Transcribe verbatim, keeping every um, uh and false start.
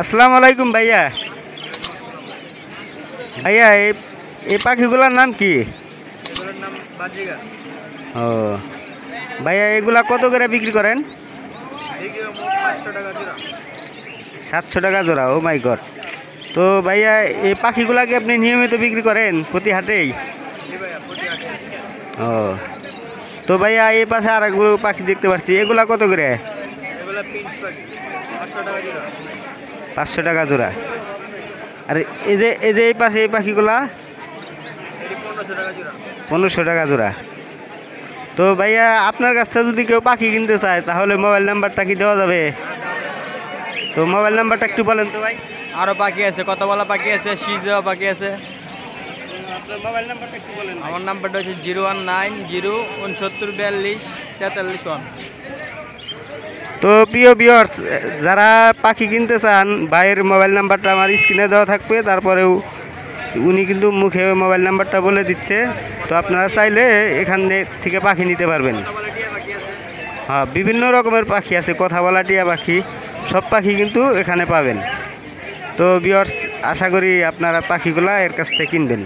আসসালামু আলাইকুম ভাইয়া। ভাইয়া এই পাখিগুলোর নাম কি? এগুলোর নাম বাজিগা। ও ভাইয়া এগুলা কত করে বিক্রি করেন? এগুলো সাতশো টাকা জোড়া। সাতশো টাকা জোড়া? Oh my god. তো ভাইয়া এই পাখিগুলাকে আপনি নিয়মিত বিক্রি করেন প্রতি হাটেই? ও তো ভাইয়া এই পাশে আর একগুলো পাখি দেখতে পাচ্ছি, এগুলা কত করে? পাঁচশো টাকা জোড়া। আর এই যে এই যে এই পাশে এই পাখিগুলা? পনেরোশো টাকা জোড়া। তো ভাইয়া আপনার কাছ থেকে যদি কেউ পাখি কিনতে চায় তাহলে মোবাইল নাম্বারটা কি দেওয়া যাবে? তো মোবাইল নাম্বারটা একটু বলেন তো ভাই। আরও পাখি আছে, কথা বলা পাখি আছে, শীত দেওয়া পাখি আছে। আপনার মোবাইল নাম্বারটা একটু বলেন। আমার নাম্বারটা হচ্ছে জিরো ওয়ান নাইন জিরো উনসত্তর বিয়াল্লিশ তেতাল্লিশ ওয়ান। তো প্রিয় ভিউয়ার্স, যারা পাখি কিনতে চান ভাইয়ের মোবাইল নাম্বারটা আমার স্ক্রিনে দেওয়া থাকবে, তারপরেও উনি কিন্তু মুখে মোবাইল নাম্বারটা বলে দিচ্ছে। তো আপনারা চাইলে এখান থেকে পাখি নিতে পারবেন। হ্যাঁ, বিভিন্ন রকমের পাখি আছে, কথা বলা টিয়া পাখি, সব পাখি কিন্তু এখানে পাবেন। তো ভিউয়ার্স, আশা করি আপনারা পাখিগুলা এর কাছ থেকে কিনবেন।